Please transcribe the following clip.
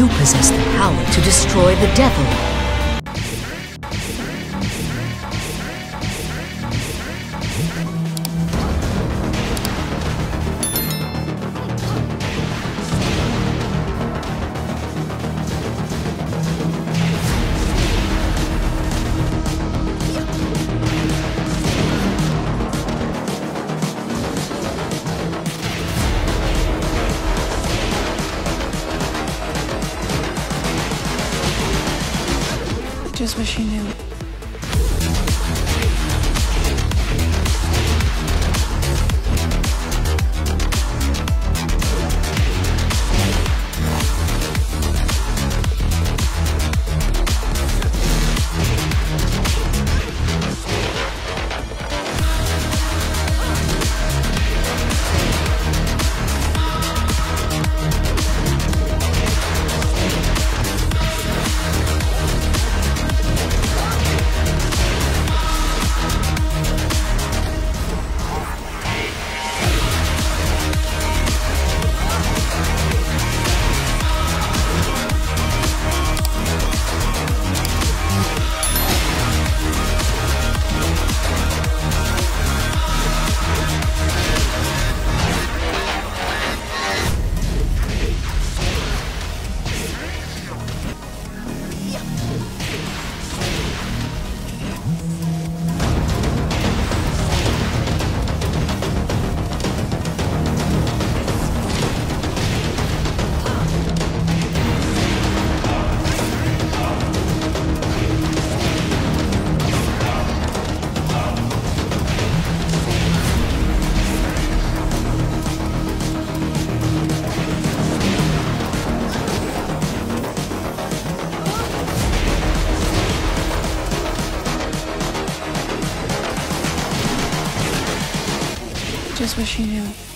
You possess the power to destroy the devil. Just wish you knew. Just wish you knew.